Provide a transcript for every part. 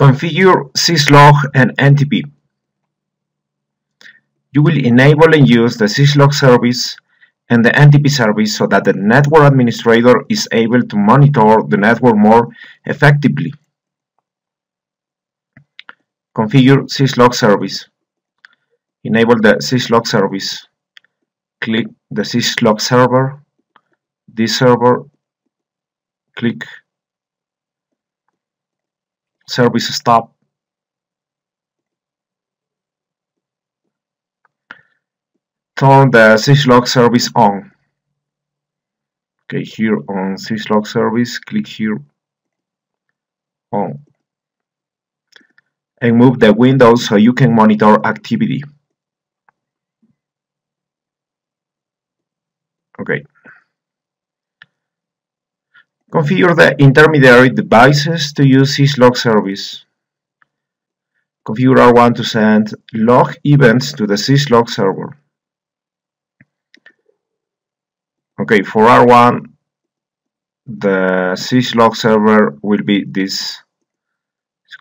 Configure syslog and NTP. You will enable and use the syslog service and the NTP service so that the network administrator is able to monitor the network more effectively. Configure syslog service. Enable the syslog service. Click the syslog server. This server. Click service stop. Turn the syslog service on. Okay, here on syslog service, click here on, and move the window so you can monitor activity. Okay. Configure the intermediary devices to use syslog service. Configure R1 to send log events to the syslog server. Okay, for R1, the syslog server will be this.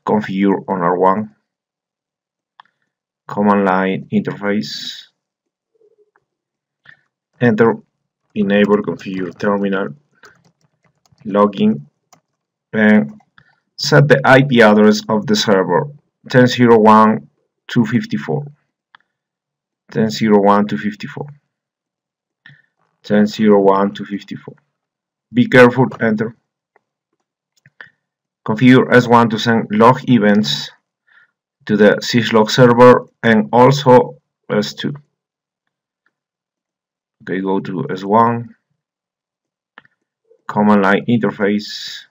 Configure on R1. Command line interface. Enter, enable, configure terminal, login, and set the IP address of the server 10.0.1.254. 10.0.1.254. 10.0.1.254. Be careful, enter. Configure S1 to send log events to the syslog server and also S2. Okay, go to S1, command line interface,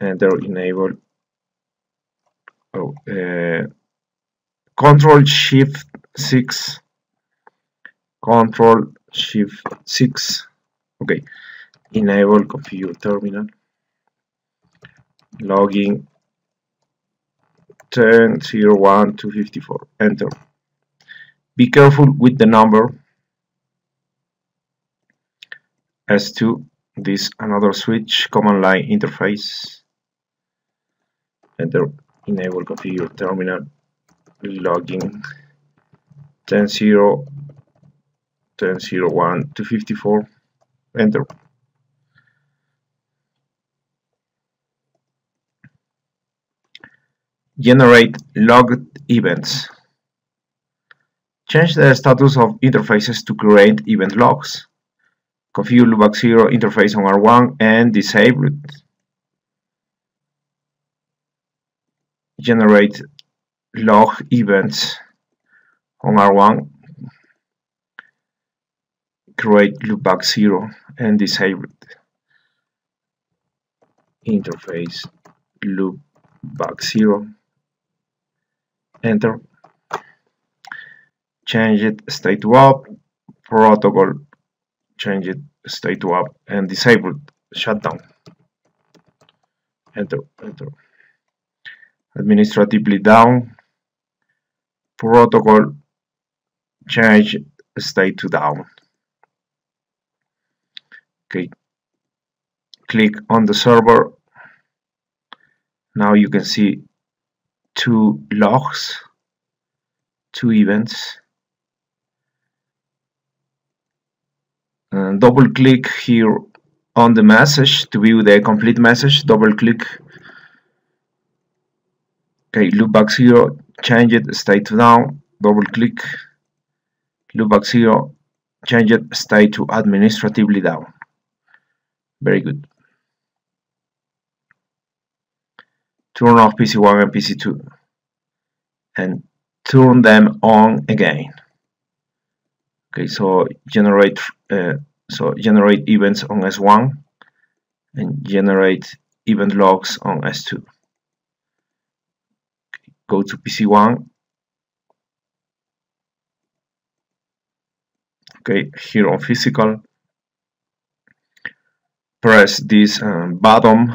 enter, enable, Ctrl Shift 6. Ctrl Shift 6. Okay. Enable, configure terminal. Login 10.0.1.254. Enter. Be careful with the number. S2, this another switch, command line interface. Enter, enable, configure terminal. Login 10.0.1.254. Enter. Generate logged events. Change the status of interfaces to create event logs. Configure loopback zero interface on R1 and disable it. Generate log events on R1. Create loopback zero and disable it. Interface loopback zero. Enter. Change it state to up. Protocol. Change it state to up and disable it. Shutdown. Enter. Enter. Administratively down. Protocol. Change state to down. Okay, click on the server. Now you can see two logs, two events. And double click here on the message to view the complete message. Double click. Okay, loopback zero, change it state to down. Double click. Loopback zero, change it state to administratively down. Very good. Turn off PC1 and PC2 and turn them on again. Okay, so generate events on S1 and generate event logs on S2. Okay, go to PC1. Okay, here on physical. Press this button.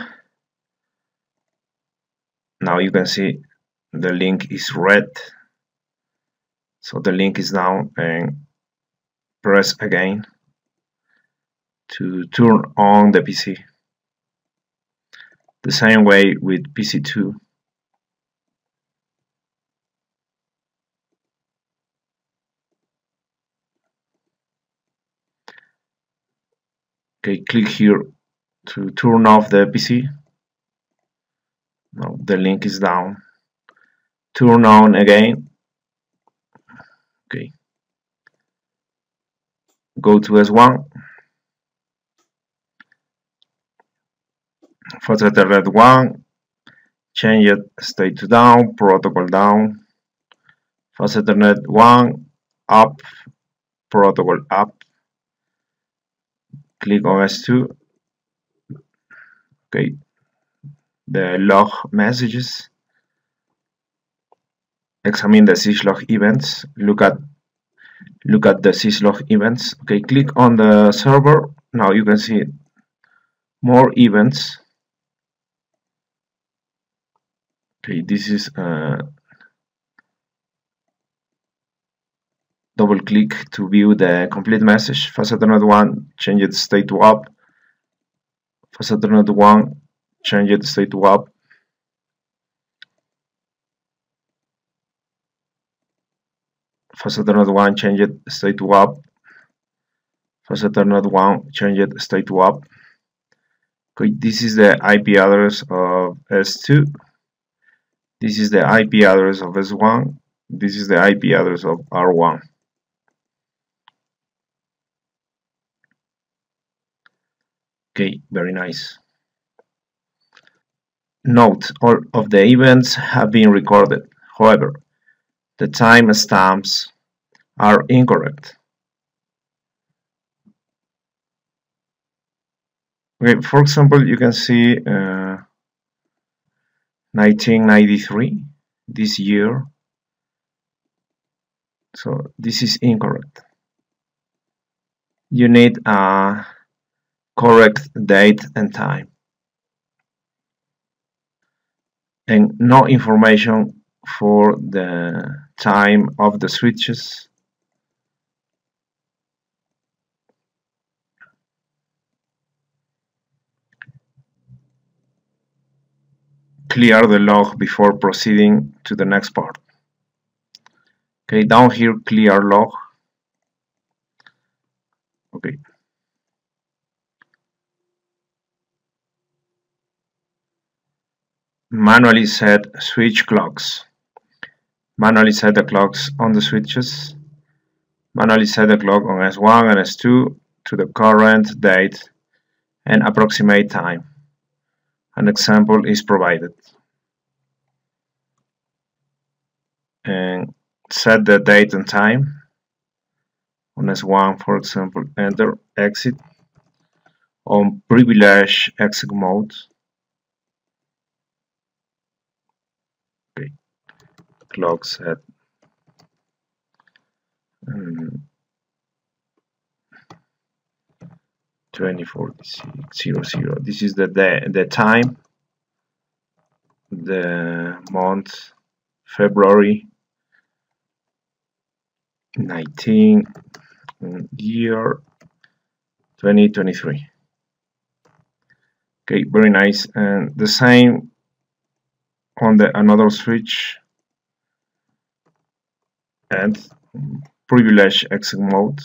Now you can see the link is red, so the link is down, and press again to turn on the PC. The same way with PC2. Okay, click here to turn off the PC. No, the link is down. Turn on again. Okay. Go to S1. FastEthernet0/1, change it state to down, protocol down. FastEthernet0/1 up, protocol up. Click on S2. Okay. The log messages. Examine the syslog events. Look at the syslog events. Okay, click on the server. Now you can see more events. Okay, this is double click to view the complete message. FastEthernet0/1 change its state to up. FastEthernet0/1 change its state to up. FastEthernet0/1 change it state to up. FastEthernet0/1 change it state to up. Okay, this is the IP address of S2. This is the IP address of S1. This is the IP address of R1. Okay, very nice. Note, all of the events have been recorded. However, the timestamps are incorrect. Okay, for example, you can see 1993, this year. So this is incorrect. You need a correct date and time. And no information for the time of the switches. Clear the log before proceeding to the next part. Okay, down here, clear log. Okay. Manually set switch clocks. Manually set the clocks on the switches. Manually set the clock on S1 and S2 to the current date and approximate time. An example is provided. And set the date and time. On S1, for example, enter, exit. On privilege exit mode. Okay. Clock set. And 204600. This is the time, the month, February 19, year 2023. Okay, very nice. And the same on the another switch and privilege exit mode.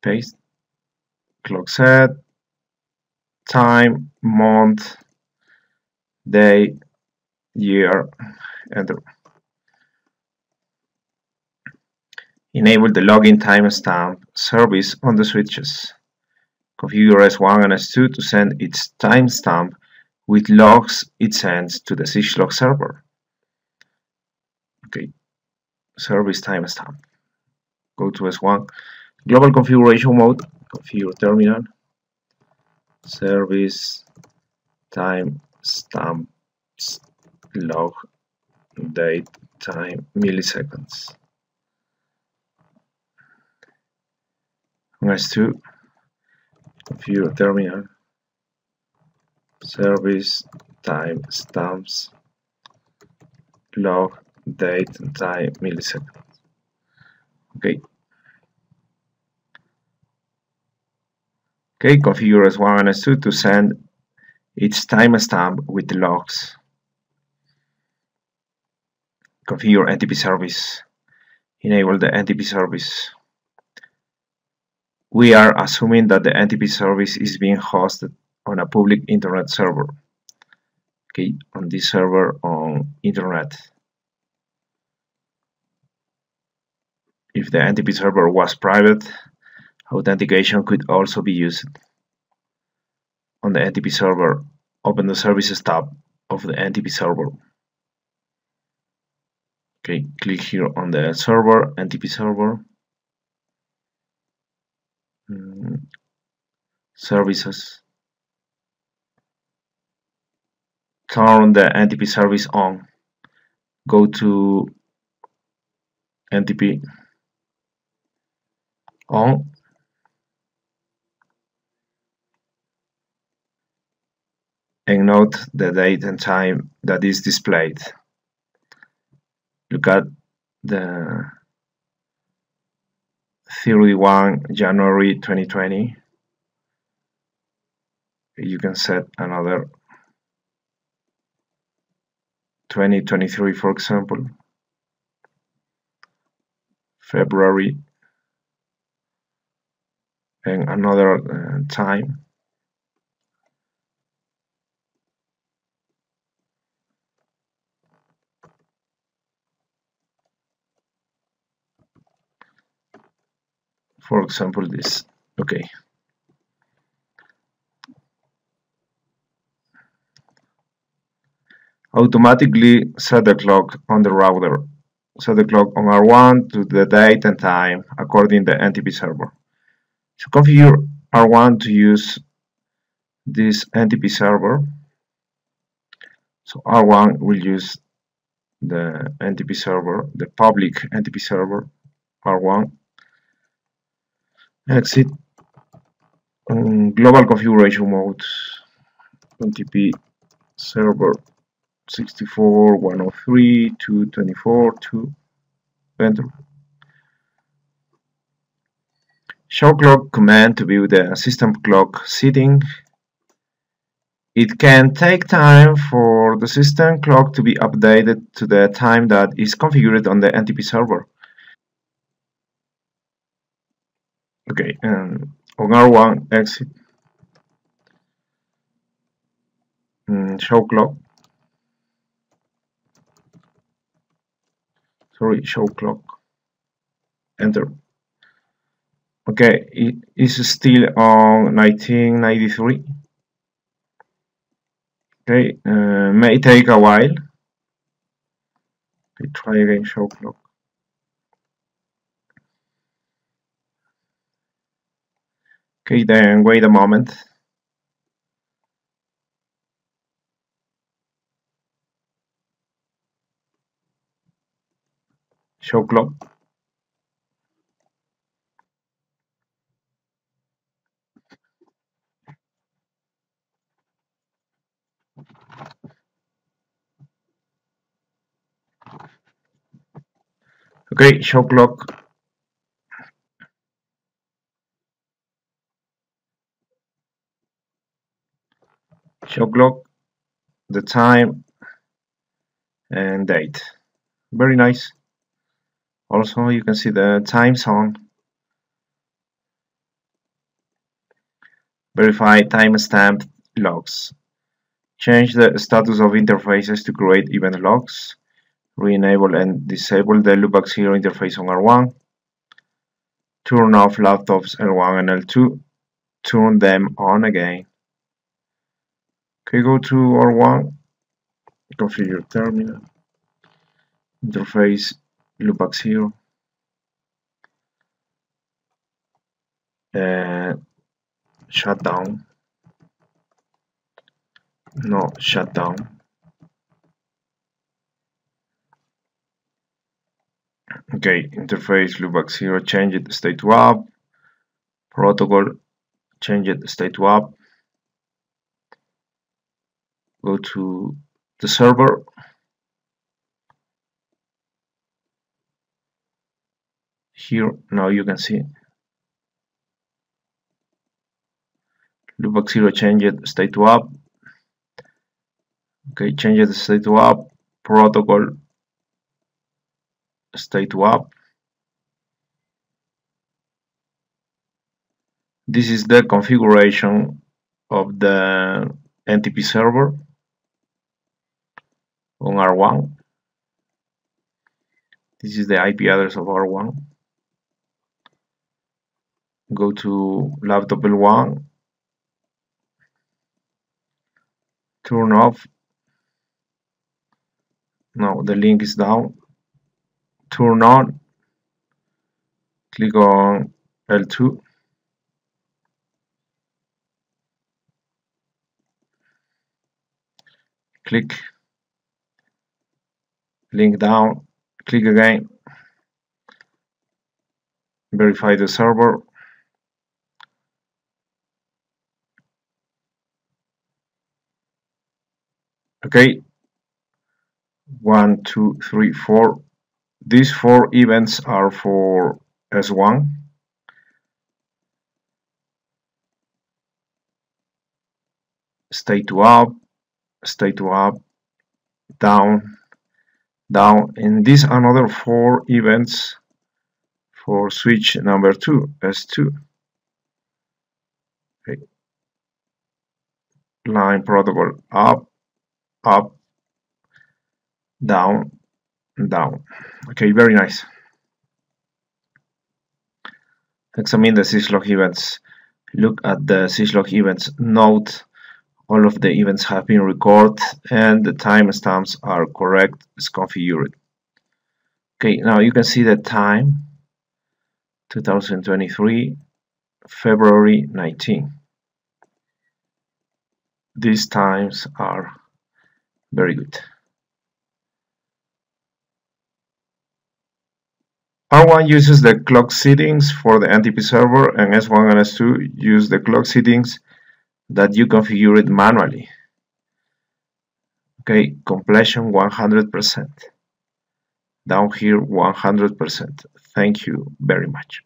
Paste. Clock set, time, month, day, year, enter. Enable the login timestamp service on the switches. Configure S1 and S2 to send its timestamp with logs it sends to the syslog server. Okay, service timestamp. Go to S1. Global configuration mode. Configure terminal, service timestamp log date time milliseconds. On S2, configure terminal, service timestamps log date time milliseconds. Okay. Okay, configure S1 and S2 to send its timestamp with the logs. Configure NTP service. Enable the NTP service. We are assuming that the NTP service is being hosted on a public internet server. Okay, on this server on internet. If the NTP server was private, authentication could also be used. On the NTP server, open the Services tab of the NTP server. Okay, click here on the server, NTP server, services. Turn the NTP service on. Go to NTP on. And note the date and time that is displayed. Look at the 31 January 2020. You can set another 2023, for example, February, and another time. For example, this. Okay. Automatically set the clock on the router. Set the clock on R1 to the date and time according to the NTP server. So configure R1 to use this NTP server. So R1 will use the NTP server, the public NTP server, R1. Exit global configuration mode, NTP server 64.103.2.24.2, enter. Show clock command to view the system clock setting. It can take time for the system clock to be updated to the time that is configured on the NTP server. Okay, and on R1, exit, show clock, show clock, enter. Okay, it is still on 1993. Okay, may take a while. Okay, try again, show clock. Okay, then wait a moment. Show clock. Okay, show clock. Show clock, the time and date. Very nice. Also, you can see the time zone. Verify timestamp logs. Change the status of interfaces to create event logs. Re-enable and disable the loopback zero interface on R1. Turn off laptops L1 and L2. Turn them on again. Okay, go to R1, configure terminal, interface, loopback zero, shutdown, no shutdown, okay, interface, loopback zero, change it state to app, protocol, change it state to app. Go to the server, here now you can see loopback zero changed state to app, Okay, change the state to up, protocol state to up. This is the configuration of the NTP server on R1. This is the IP address of R1. Go to laptop L1, turn off, no, the link is down, turn on, click on L2, click, link down, click again, verify the server, okay, 1, 2, 3, 4. These 4 events are for S1. Stay to up, down, down, and these another 4 events for switch number 2, S2. Okay. Line protocol up, up, down, down. Okay, very nice. Examine the syslog events. Look at the syslog events. Note all of the events have been recorded and the timestamps are correct as configured. Okay, now you can see the time 2023, February 19. These times are very good. R1 uses the clock settings for the NTP server, and S1 and S2 use the clock settings that you configure it manually. Okay, completion 100%. Down here 100%. Thank you very much.